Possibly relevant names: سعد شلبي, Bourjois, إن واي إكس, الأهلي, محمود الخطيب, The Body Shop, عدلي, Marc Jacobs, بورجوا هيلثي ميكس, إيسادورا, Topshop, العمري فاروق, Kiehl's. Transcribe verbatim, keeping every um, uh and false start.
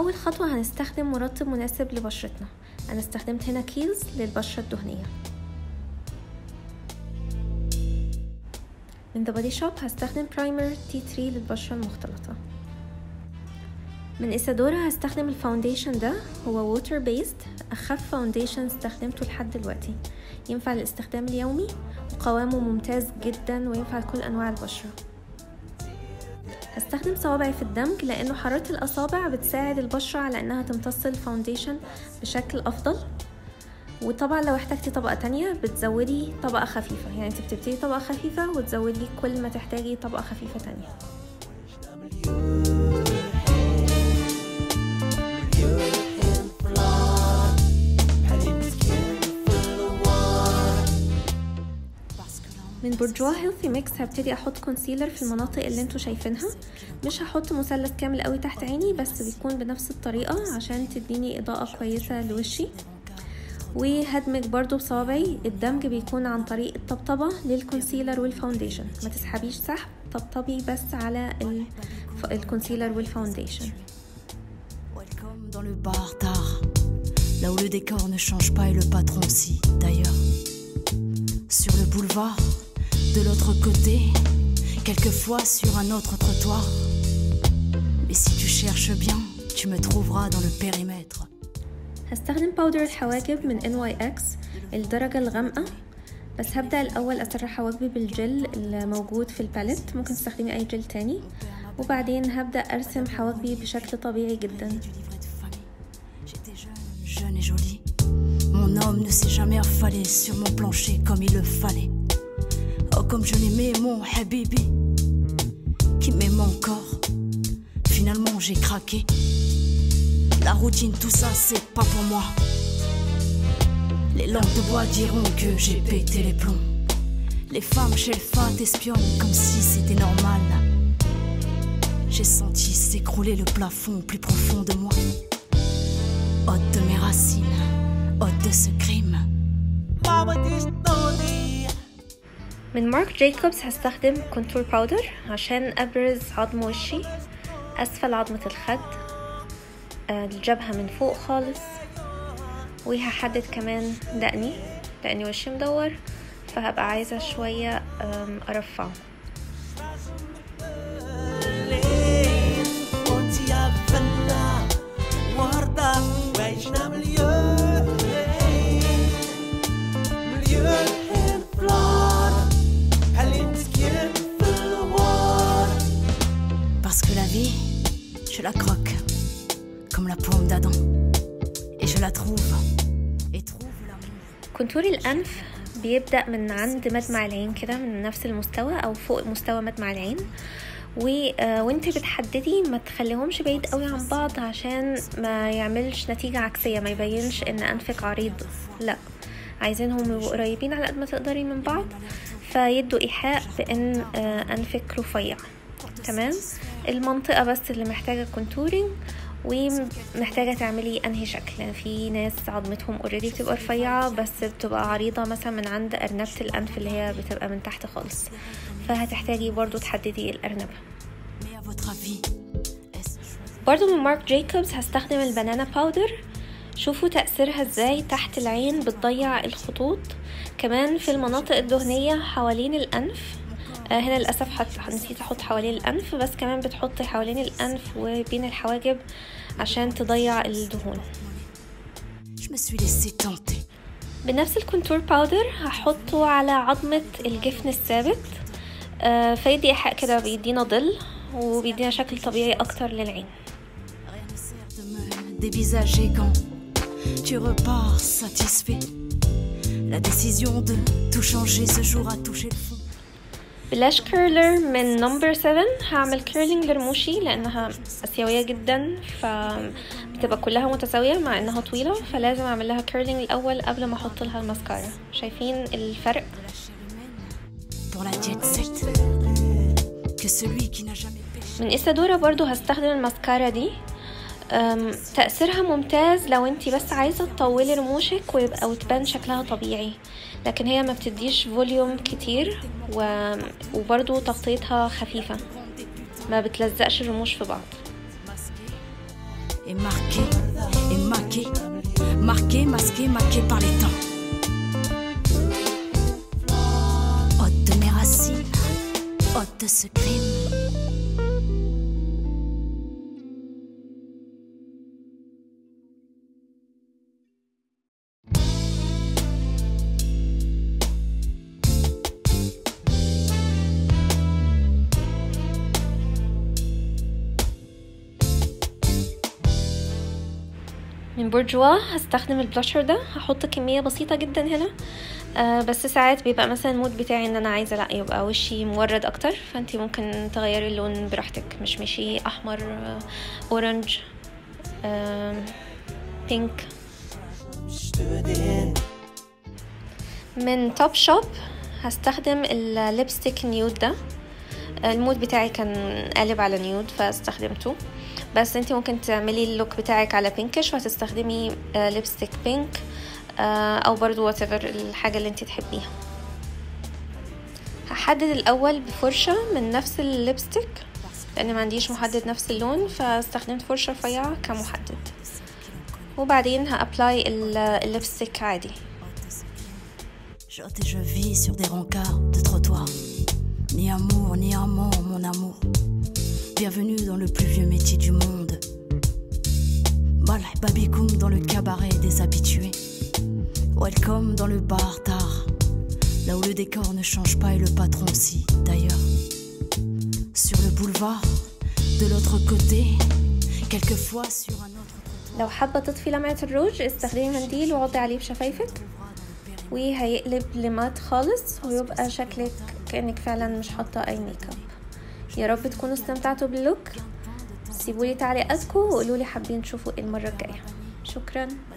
اول خطوه هنستخدم مرطب مناسب لبشرتنا. انا استخدمت هنا كيلز للبشره الدهنيه. من The Body Shop هستخدم برايمر تي تلاتة للبشره المختلطه. من إيسادورا هستخدم الفاونديشن، ده هو ووتر بيست، اخف فاونديشن استخدمته لحد دلوقتي، ينفع للاستخدام اليومي وقوامه ممتاز جدا وينفع لكل انواع البشره. هستخدم صوابعي في الدمج لانه حراره الاصابع بتساعد البشره على انها تمتص الفاونديشن بشكل افضل، وطبعا لو احتاجتي طبقه تانية بتزودي طبقه خفيفه، يعني انت بتبتدي طبقه خفيفه وتزودي كل ما تحتاجي طبقه خفيفه تانية. من بورجوا هيلثي ميكس هبتدي احط كونسيلر في المناطق اللي انتوا شايفينها، مش هحط مثلث كامل قوي تحت عيني، بس بيكون بنفس الطريقه عشان تديني اضاءه كويسه لوشي. وهدمج برضو بصوابعي، الدمج بيكون عن طريق الطبطبه للكونسيلر والفاونديشن، ما تسحبيش سحب، طبطبي بس على الكونسيلر والفاونديشن. Là où le décor ne change pas et le patron aussi d'ailleurs. Sur le boulevard, de l'autre côté, quelquefois sur un autre trottoir. Mais si tu cherches bien, tu me trouveras dans le périmètre. هستخدم باودر الحواجب من إن واي إكس الدرجة الغامقة، بس هبدأ الأول أسرح حواجبي بالجل الموجود في الباليت، ممكن تستخدمي أي جل تاني، وبعدين هبدأ أرسم حواجبي بشكل طبيعي جدا. Jeune et jolie, mon homme ne s'est jamais affalé sur mon plancher comme il le fallait. Oh comme je l'aimais mon habibi, qui m'aime encore. Finalement j'ai craqué. La routine, tout ça c'est pas pour moi. Les lampes de bois diront que j'ai pété les plombs. Les femmes chez le fat espionnent comme si c'était normal. J'ai senti s'écrouler le plafond au plus profond de moi. Hôte de mes racines, hôte de ce crime. من مارك جايكوبز هستخدم كونتور باودر عشان أبرز عظم وشي، أسفل عظمة الخد، الجبهة من فوق خالص، وهحدد كمان دقني لأني وشي مدور، فهبقى عايزة شوية أرفعه. Parce que la vie, je la croque comme la paume d'Adam et je la trouve et trouve l'amour. كونتور الأنف بيبدأ من عند مدمع العين كده، من نفس المستوى أو فوق مستوى مدمع العين، و وانتي بتحددي ما تخليهمش بعيد قوي عن بعض عشان ما يعملش نتيجه عكسيه، ما يبينش ان انفك عريض، لا عايزينهم يبقوا قريبين على قد ما تقدري من بعض، فيدوا ايحاء بان انفك رفيع. تمام، المنطقه بس اللي محتاجه كونتورينج ومحتاجه تعملي انهي شكل، يعني في ناس عظمتهم اوريدي بتبقى رفيعه بس بتبقى عريضه مثلا من عند ارنبه الانف اللي هي بتبقى من تحت خالص، فهتحتاجي برضو تحددي الارنبه. برضو من مارك جايكوبز هستخدم البنانا باودر، شوفوا تاثيرها ازاي تحت العين، بتضيع الخطوط، كمان في المناطق الدهنيه حوالين الانف. هنا للاسف حط نسيت احط حوالين الانف، بس كمان بتحطي حوالين الانف وبين الحواجب عشان تضيع الدهون. بنفس الكونتور باودر هحطه على عظمه الجفن الثابت، فيدي ايحاء كده، بيدينا ظل وبيدينا شكل طبيعي اكتر للعين. بلاش كيرلر من نمبر سبعة هعمل كيرلينج لرموشي لانها اسيويه جدا، فبتبقى كلها متساويه مع انها طويله، فلازم اعمل لها كيرلينج الاول قبل ما احط لها الماسكارا. شايفين الفرق؟ من إيسادورا برضو هستخدم الماسكارا دي، تأثيرها ممتاز لو انتي بس عايزة تطولي رموشك ويبقى وتبان شكلها طبيعي، لكن هي ما بتديش فوليوم كتير، و... وبرضو تغطيتها خفيفة ما بتلزقش الرموش في بعض. et marqué, et maqué, marqué, masqué, maqué par les temps. Hôte de mes racines, hôte de ce crime. من بورجوا هستخدم البلاشر ده, هحط كمية بسيطة جدا هنا. أه بس ساعات بيبقى مثلا المود بتاعي ان انا عايزة لا يبقى وشي مورد اكتر, فانتي ممكن تغيري اللون براحتك, مش ماشي احمر, اورنج, أه بينك. من توب شوب هستخدم الليبستيك نيود ده, المود بتاعي كان قالب على نيود فاستخدمته, بس انتي ممكن تعملي اللوك بتاعك على بينكش وهتستخدمي ليبستيك بينك او برضو whatever الحاجة اللي انتي تحبيها. هحدد الاول بفرشة من نفس الليبستيك لان ما عنديش محدد نفس اللون, فاستخدمت فرشة رفيعة كمحدد, وبعدين هابلاي الليبستيك عادي. Ni amour, ni amant, mon amour. Bienvenue dans le plus vieux métier du monde. Bala et babicoum dans le cabaret des habitués. Welcome dans le bar tard, là où le décor ne change pas et le patron si, d'ailleurs. Sur le boulevard, de l'autre côté, quelquefois sur un autre côté. لو حابة تطفي لمعة الروج استخدمي منديل وغطي عليه بشفايفك, وهيقلب لمات خالص ويبقى شكلك كأنك فعلا مش حاطة اي ميك اب. يا رب تكونوا استمتعتوا باللوك, سيبولي تعليقاتكم وقولولي حابين تشوفوا المرة الجاية. شكرا.